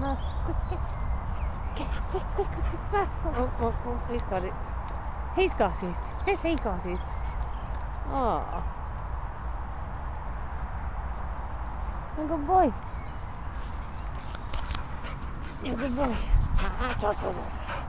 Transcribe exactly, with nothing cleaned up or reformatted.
Nice. Quick, get this. Get this. Quick, quick, quick, quick. Fast. Oh, oh, oh. He's got it. He's got it. Yes, he got it. Oh. You're a good boy. You're a good boy.